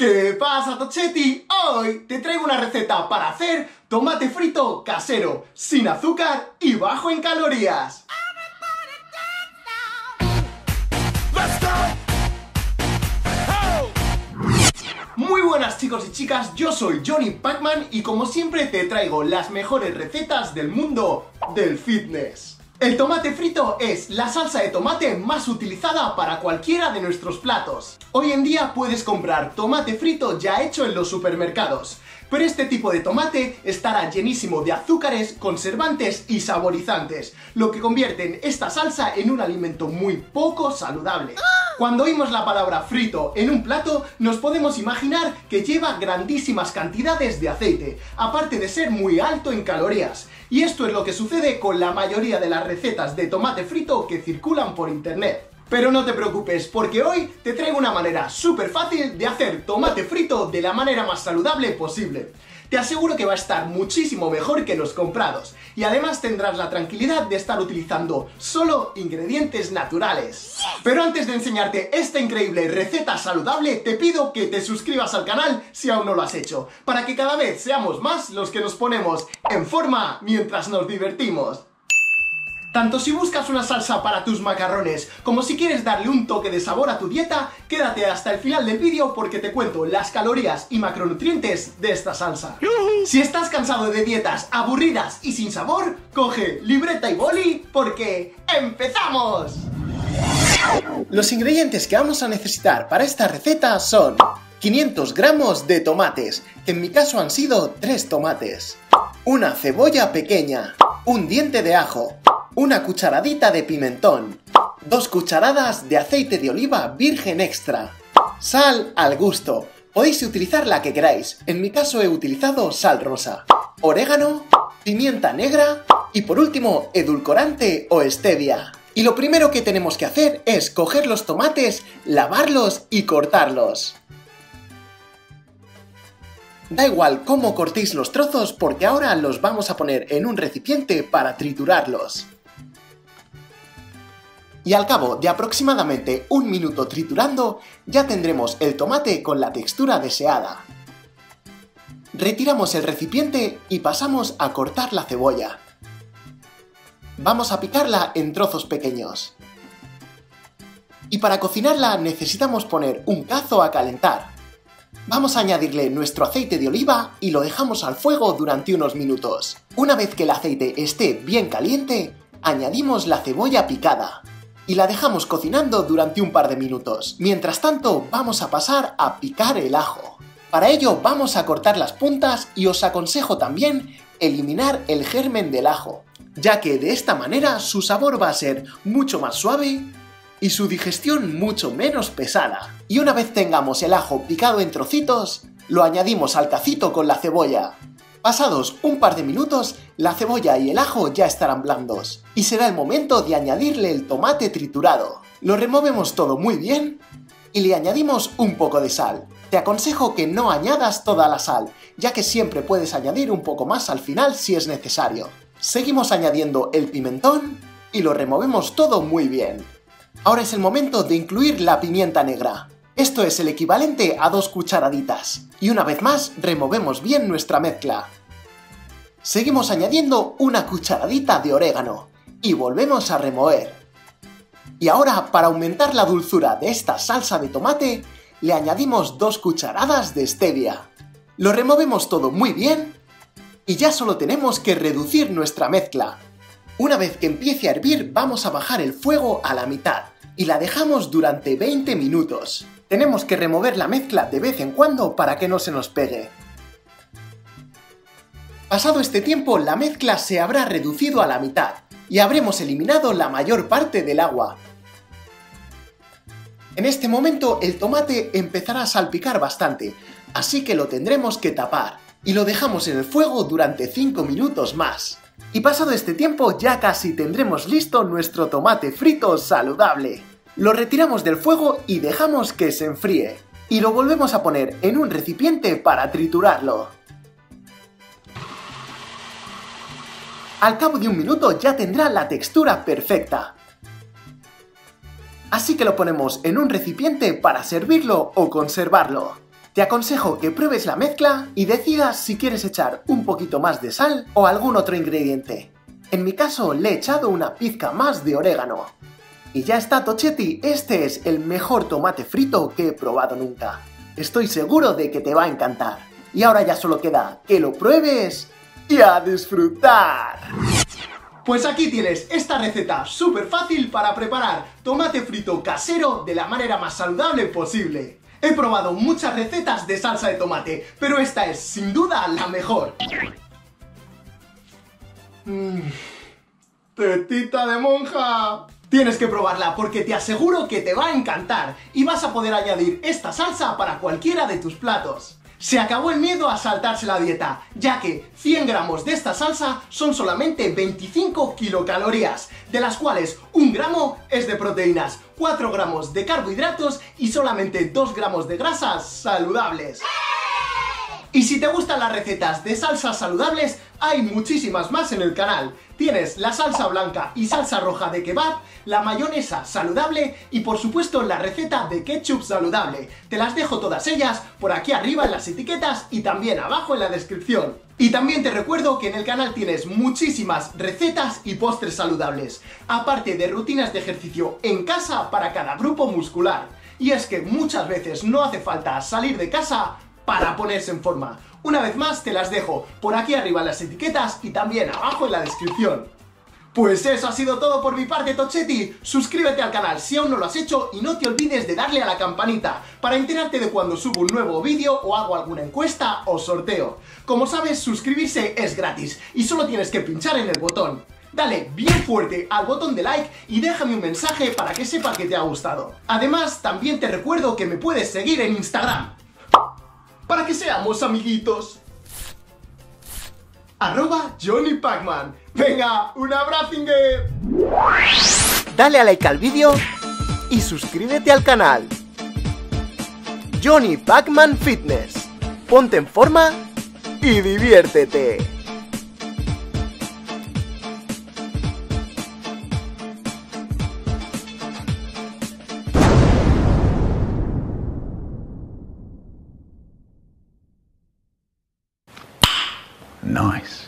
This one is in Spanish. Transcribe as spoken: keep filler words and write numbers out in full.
¿Qué pasa, Tochetti? Hoy te traigo una receta para hacer tomate frito casero, sin azúcar y bajo en calorías. Muy buenas, chicos y chicas, yo soy Johnny Pacman y como siempre te traigo las mejores recetas del mundo del fitness. El tomate frito es la salsa de tomate más utilizada para cualquiera de nuestros platos. Hoy en día puedes comprar tomate frito ya hecho en los supermercados, pero este tipo de tomate estará llenísimo de azúcares, conservantes y saborizantes, lo que convierte esta salsa en un alimento muy poco saludable. Cuando oímos la palabra frito en un plato, nos podemos imaginar que lleva grandísimas cantidades de aceite, aparte de ser muy alto en calorías. Y esto es lo que sucede con la mayoría de las recetas de tomate frito que circulan por internet. Pero no te preocupes, porque hoy te traigo una manera súper fácil de hacer tomate frito de la manera más saludable posible. Te aseguro que va a estar muchísimo mejor que los comprados, y además tendrás la tranquilidad de estar utilizando solo ingredientes naturales. Pero antes de enseñarte esta increíble receta saludable, te pido que te suscribas al canal si aún no lo has hecho, para que cada vez seamos más los que nos ponemos en forma mientras nos divertimos. Tanto si buscas una salsa para tus macarrones, como si quieres darle un toque de sabor a tu dieta, quédate hasta el final del vídeo porque te cuento las calorías y macronutrientes de esta salsa. Si estás cansado de dietas aburridas y sin sabor, coge libreta y boli porque ¡empezamos! Los ingredientes que vamos a necesitar para esta receta son quinientos gramos de tomates, que en mi caso han sido tres tomates, una cebolla pequeña, un diente de ajo, una cucharadita de pimentón, dos cucharadas de aceite de oliva virgen extra, sal al gusto, podéis utilizar la que queráis, en mi caso he utilizado sal rosa, orégano, pimienta negra y por último edulcorante o stevia. Y lo primero que tenemos que hacer es coger los tomates, lavarlos y cortarlos. Da igual cómo cortéis los trozos porque ahora los vamos a poner en un recipiente para triturarlos. Y al cabo de aproximadamente un minuto triturando, ya tendremos el tomate con la textura deseada. Retiramos el recipiente y pasamos a cortar la cebolla. Vamos a picarla en trozos pequeños. Y para cocinarla necesitamos poner un cazo a calentar. Vamos a añadirle nuestro aceite de oliva y lo dejamos al fuego durante unos minutos. Una vez que el aceite esté bien caliente, añadimos la cebolla picada. Y la dejamos cocinando durante un par de minutos. Mientras tanto, vamos a pasar a picar el ajo. Para ello vamos a cortar las puntas y os aconsejo también eliminar el germen del ajo, ya que de esta manera su sabor va a ser mucho más suave y su digestión mucho menos pesada. Y una vez tengamos el ajo picado en trocitos, lo añadimos al cacito con la cebolla. Pasados un par de minutos, la cebolla y el ajo ya estarán blandos, y será el momento de añadirle el tomate triturado. Lo removemos todo muy bien y le añadimos un poco de sal. Te aconsejo que no añadas toda la sal, ya que siempre puedes añadir un poco más al final si es necesario. Seguimos añadiendo el pimentón y lo removemos todo muy bien. Ahora es el momento de incluir la pimienta negra. Esto es el equivalente a dos cucharaditas. Y una vez más, removemos bien nuestra mezcla. Seguimos añadiendo una cucharadita de orégano. Y volvemos a remover. Y ahora, para aumentar la dulzura de esta salsa de tomate, le añadimos dos cucharadas de stevia. Lo removemos todo muy bien. Y ya solo tenemos que reducir nuestra mezcla. Una vez que empiece a hervir, vamos a bajar el fuego a la mitad y la dejamos durante veinte minutos. Tenemos que remover la mezcla de vez en cuando para que no se nos pegue. Pasado este tiempo, la mezcla se habrá reducido a la mitad y habremos eliminado la mayor parte del agua. En este momento el tomate empezará a salpicar bastante, así que lo tendremos que tapar y lo dejamos en el fuego durante cinco minutos más. Y pasado este tiempo ya casi tendremos listo nuestro tomate frito saludable. Lo retiramos del fuego y dejamos que se enfríe. Y lo volvemos a poner en un recipiente para triturarlo. Al cabo de un minuto ya tendrá la textura perfecta. Así que lo ponemos en un recipiente para servirlo o conservarlo. Te aconsejo que pruebes la mezcla y decidas si quieres echar un poquito más de sal o algún otro ingrediente. En mi caso le he echado una pizca más de orégano. Y ya está, Tochetti, este es el mejor tomate frito que he probado nunca. Estoy seguro de que te va a encantar. Y ahora ya solo queda que lo pruebes y a disfrutar. Pues aquí tienes esta receta súper fácil para preparar tomate frito casero de la manera más saludable posible. He probado muchas recetas de salsa de tomate, pero esta es sin duda la mejor. Mmm, tetita de monja. Tienes que probarla porque te aseguro que te va a encantar y vas a poder añadir esta salsa para cualquiera de tus platos. Se acabó el miedo a saltarse la dieta, ya que cien gramos de esta salsa son solamente veinticinco kilocalorías, de las cuales un gramo es de proteínas, cuatro gramos de carbohidratos y solamente dos gramos de grasas saludables. Y si te gustan las recetas de salsas saludables, hay muchísimas más en el canal. Tienes la salsa blanca y salsa roja de kebab, la mayonesa saludable y por supuesto la receta de ketchup saludable. Te las dejo todas ellas por aquí arriba en las etiquetas y también abajo en la descripción. Y también te recuerdo que en el canal tienes muchísimas recetas y postres saludables, aparte de rutinas de ejercicio en casa para cada grupo muscular. Y es que muchas veces no hace falta salir de casa para ponerse en forma. Una vez más te las dejo por aquí arriba en las etiquetas y también abajo en la descripción. Pues eso ha sido todo por mi parte, Tochetti. Suscríbete al canal si aún no lo has hecho y no te olvides de darle a la campanita para enterarte de cuando subo un nuevo vídeo o hago alguna encuesta o sorteo. Como sabes, suscribirse es gratis y solo tienes que pinchar en el botón. Dale bien fuerte al botón de like y déjame un mensaje para que sepa que te ha gustado. Además, también te recuerdo que me puedes seguir en Instagram para que seamos amiguitos. Arroba Johnny Pacman. Venga, un abrazingue. Dale a like al vídeo y suscríbete al canal. Johnny Pacman Fitness. Ponte en forma y diviértete. Nice.